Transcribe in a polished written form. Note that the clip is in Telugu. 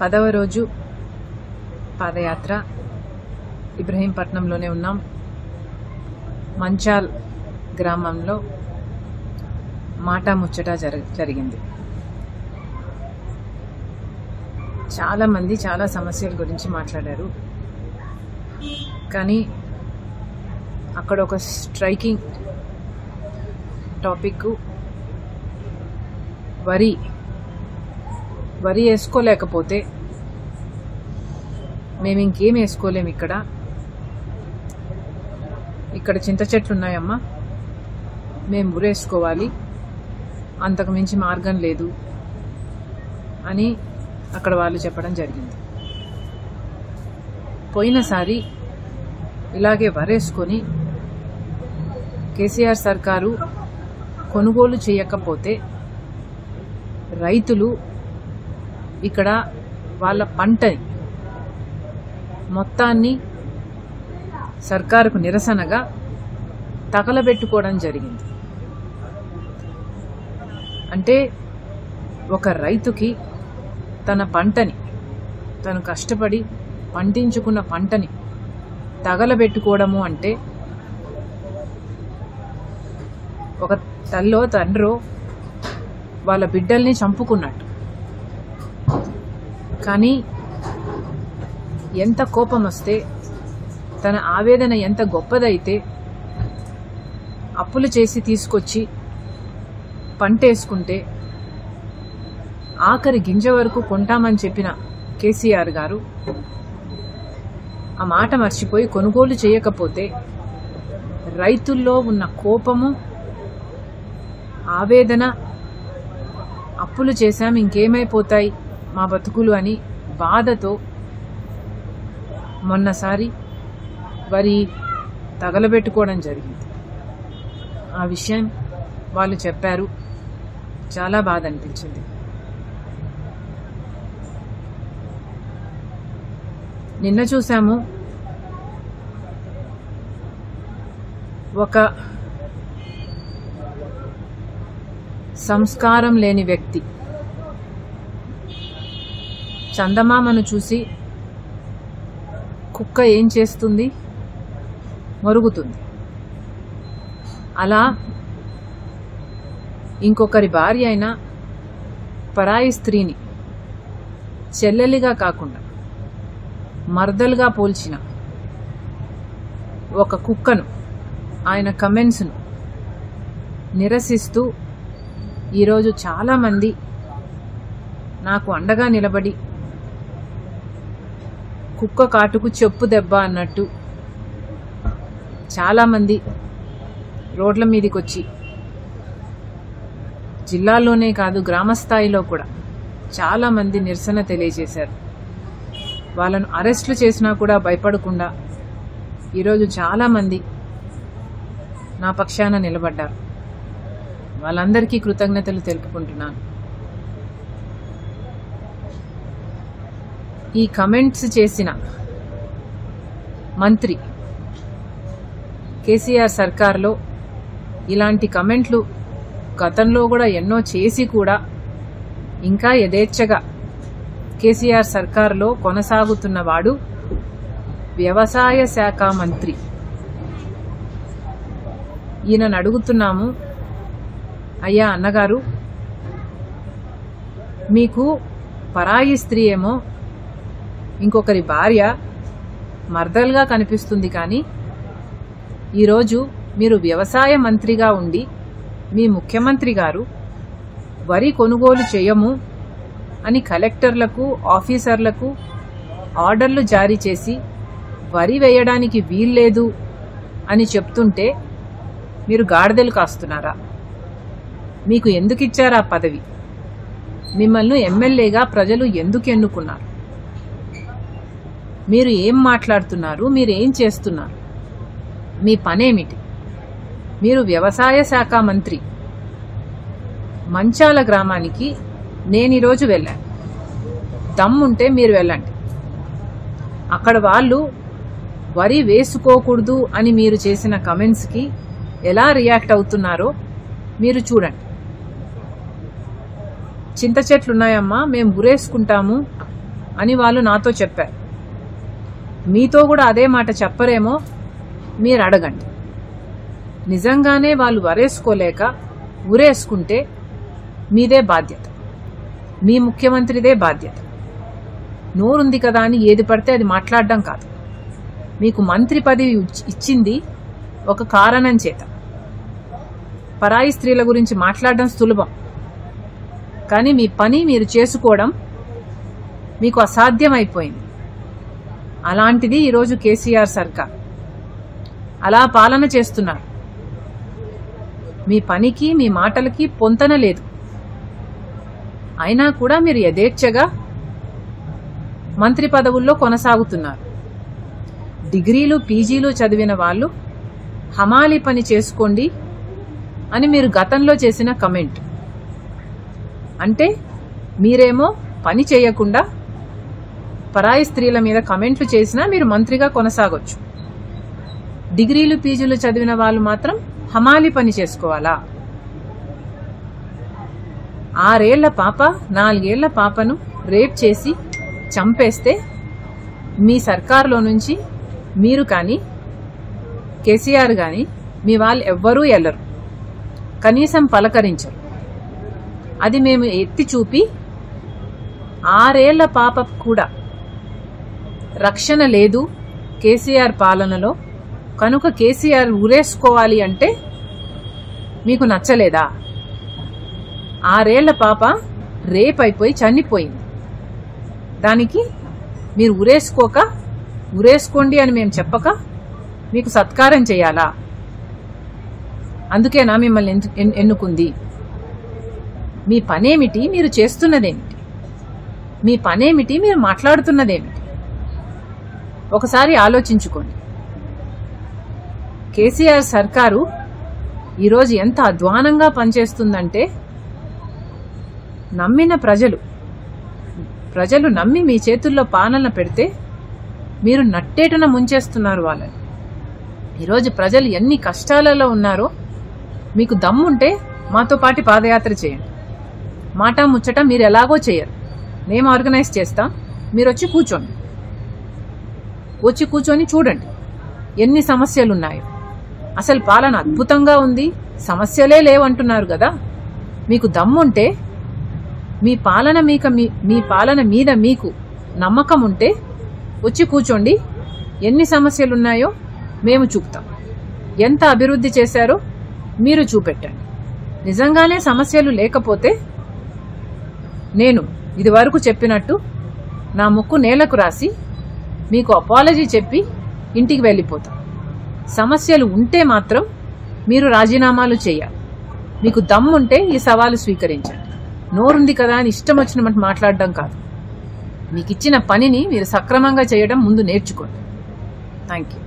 పదవ రోజు పాదయాత్ర ఇబ్రహీంపట్నంలోనే ఉన్నాం. మంచాల్ గ్రామంలో మాటా ముచ్చట జరిగింది. చాలామంది చాలా సమస్యల గురించి మాట్లాడారు. కానీ అక్కడ ఒక స్ట్రైకింగ్ టాపిక్ వరి వరి వేసుకోలేకపోతే మేము ఇంకేం వేసుకోలేము. ఇక్కడ చింత చెట్లు ఉన్నాయమ్మా, మేము ఊరేసుకోవాలి, అంతకు మించి మార్గం లేదు అని అక్కడ వాళ్ళు చెప్పడం జరిగింది. పోయినసారి ఇలాగే వరేసుకొని కేసీఆర్ సర్కారు కొనుగోలు చేయకపోతే రైతులు ఇక్కడ వాళ్ళ పంటని మొత్తాన్ని సర్కారుకు నిరసనగా తగలబెట్టుకోవడం జరిగింది. అంటే ఒక రైతుకి తన పంటని, తను కష్టపడి పండించుకున్న పంటని తగలబెట్టుకోవడము అంటే ఒక తల్లో తండ్రో వాళ్ళ బిడ్డల్ని చంపుకున్నట్టు. కానీ ఎంత కోపం వస్తే, తన ఆవేదన ఎంత గొప్పదైతే అప్పులు చేసి తీసుకొచ్చి పంట వేసుకుంటే ఆఖరి గింజ వరకు కొంటామని చెప్పిన కేసీఆర్ గారు ఆ మాట మర్చిపోయి కొనుగోలు చేయకపోతే రైతుల్లో ఉన్న కోపము, ఆవేదన, అప్పులు చేశాం ఇంకేమైపోతాయి మా బతుకులు అని బాధతో మొన్నసారి వరి తగలబెట్టుకోవడం జరిగింది. ఆ విషయం వాళ్ళు చెప్పారు. చాలా బాధ అనిపించింది. నిన్న చూసాము ఒక సంస్కారం లేని వ్యక్తి చందమామను చూసి కుక్క ఏం చేస్తుంది, మరుగుతుంది. అలా ఇంకొకరి భార్య అయిన పరాయి స్త్రీని చెల్లెలిగా కాకుండా మర్దలుగా పోల్చిన ఒక కుక్కను, ఆయన కమెంట్స్ను నిరసిస్తూ ఈరోజు చాలామంది నాకు అండగా నిలబడి కుక్క కాటుకు చెప్పు దెబ్బ అన్నట్టు చాలామంది రోడ్ల మీదకి వచ్చి జిల్లాలోనే కాదు గ్రామ స్థాయిలో కూడా చాలామంది నిరసన తెలియజేశారు. వాళ్ళను అరెస్టులు చేసినా కూడా భయపడకుండా ఈరోజు చాలామంది నా పక్షాన నిలబడ్డారు. వాళ్ళందరికీ కృతజ్ఞతలు తెలుపుకుంటున్నాను. ఈ కమెంట్స్ చేసిన మంత్రి కేసీఆర్ సర్కార్లో ఇలాంటి కమెంట్లు గతంలో కూడా ఎన్నో చేసి కూడా ఇంకా యథేచ్ఛగా కేసీఆర్ సర్కార్లో కొనసాగుతున్నవాడు వ్యవసాయ శాఖ మంత్రి. ఈయనను అడుగుతున్నాము, అయ్యా అన్నగారు, మీకు పరాయి స్త్రీ ఏమో ఇంకొకరి భార్య మర్దలుగా కనిపిస్తుంది, కానీ ఈరోజు మీరు వ్యవసాయ మంత్రిగా ఉండి మీ ముఖ్యమంత్రి గారు వరి కొనుగోలు చేయము అని కలెక్టర్లకు, ఆఫీసర్లకు ఆర్డర్లు జారీ చేసి వరి వేయడానికి వీల్లేదు అని చెప్తుంటే మీరు గాడిదలు కాస్తున్నారా? మీకు ఎందుకు ఇచ్చారు ఆ పదవి? మిమ్మల్ని ఎమ్మెల్యేగా ప్రజలు ఎందుకు ఎన్నుకున్నారు? మీరు ఏం మాట్లాడుతున్నారు? మీరు ఏం చేస్తున్నారు? మీ పనేమిటి? మీరు వ్యవసాయ శాఖ మంత్రి. మంచాల గ్రామానికి నేను ఈరోజు వెళ్ళాను. దమ్ముంటే మీరు వెళ్ళండి. అక్కడ వాళ్ళు వరి వేసుకోకూడదు అని మీరు చేసిన కమెంట్స్కి ఎలా రియాక్ట్ అవుతున్నారో మీరు చూడండి. చింత చెట్లు ఉన్నాయమ్మా, మేము గురేసుకుంటాము అని వాళ్ళు నాతో చెప్పారు. మీతో కూడా అదే మాట చెప్పరేమో, మీరు అడగండి. నిజంగానే వాళ్ళు వరేసుకోలేక ఉరేసుకుంటే మీదే బాధ్యత, మీ ముఖ్యమంత్రిదే బాధ్యత. నోరుంది కదా అని ఏది పడితే అది మాట్లాడడం కాదు. మీకు మంత్రి పదవి ఇచ్చింది ఒక కారణం చేత. పరాయి స్త్రీల గురించి మాట్లాడడం సులభం, కానీ మీ పని మీరు చేసుకోవడం మీకు అసాధ్యమైపోయింది. అలాంటిది ఈరోజు కేసీఆర్ సర్కార్ అలా పాలన చేస్తున్నారు. మీ పనికి మీ మాటలకి పొంతన లేదు. అయినా కూడా మీరు యథేచ్ఛగా మంత్రి పదవుల్లో కొనసాగుతున్నారు. డిగ్రీలు పీజీలు చదివిన వాళ్ళు హమాలి పని చేసుకోండి అని మీరు గతంలో చేసిన కమెంట్. అంటే మీరేమో పని చేయకుండా పరాయి స్త్రీల మీద కమెంట్లు చేసినా మీరు మంత్రిగా కొనసాగొచ్చు, డిగ్రీలు పీజీలు చదివిన వాళ్ళు మాత్రం హమాలి పని చేసుకోవాలా? 6 ఏళ్ల పాప 4 ఏళ్ల పాపను రేప్ చేసి చంపేస్తే మీ సర్కార్లో నుంచి మీరు కానీ కేసీఆర్ కానీ మీ వాళ్ళు ఎవ్వరూ వెళ్ళరు, కనీసం పలకరించరు. అది మేము ఎత్తి చూపి 6 ఏళ్ల పాప కూడా రక్షణ లేదు కేసీఆర్ పాలనలో, కనుక కేసీఆర్ ఉరేసుకోవాలి అంటే మీకు నచ్చలేదా? 6 ఏళ్ల పాప రేప్ అయిపోయి చనిపోయింది, దానికి మీరు ఉరేసుకోండి అని మేము చెప్పక మీకు సత్కారం చేయాలా? అందుకేనా మిమ్మల్ని ఎన్నుకుంది? మీ పనేమిటి? మీరు చేస్తున్నదేమిటి? మీ పనేమిటి? మీరు మాట్లాడుతున్నదేమిటి? ఒకసారి ఆలోచించుకోండి. కేసీఆర్ సర్కారు ఈరోజు ఎంత అధ్వానంగా పనిచేస్తుందంటే నమ్మిన ప్రజలు నమ్మి మీ చేతుల్లో పాలన పెడితే మీరు నట్టేటన ముంచేస్తున్నారు వాళ్ళని. ఈరోజు ప్రజలు ఎన్ని కష్టాలలో ఉన్నారో మీకు దమ్ముంటే మాతో పాటు పాదయాత్ర చేయండి. మాట ముచ్చట మీరు ఎలాగో చేయరు, మేము ఆర్గనైజ్ చేస్తాం, మీరు వచ్చి కూర్చొని చూడండి ఎన్ని సమస్యలు ఉన్నాయో. అసలు పాలన అద్భుతంగా ఉంది, సమస్యలే లేవంటున్నారు కదా. మీకు దమ్ముంటే, మీ పాలన మీద మీకు నమ్మకం ఉంటే వచ్చి కూర్చోండి. ఎన్ని సమస్యలు ఉన్నాయో మేము చూపుతాం, ఎంత అభివృద్ధి చేశారో మీరు చూపెట్టండి. నిజంగానే సమస్యలు లేకపోతే నేను ఇది వరకు చెప్పినట్టు నా ముక్కు నేలకు రాసి మీకు అపాలజీ చెప్పి ఇంటికి వెళ్ళిపోతాం. సమస్యలు ఉంటే మాత్రం మీరు రాజీనామాలు చేయాలి. మీకు దమ్ముంటే ఈ సవాలు స్వీకరించండి. నోరుంది కదా అని ఇష్టం వచ్చినట్టు మాట్లాడడం కాదు, మీకు ఇచ్చిన పనిని మీరు సక్రమంగా చేయడం ముందు నేర్చుకోండి. Thank you.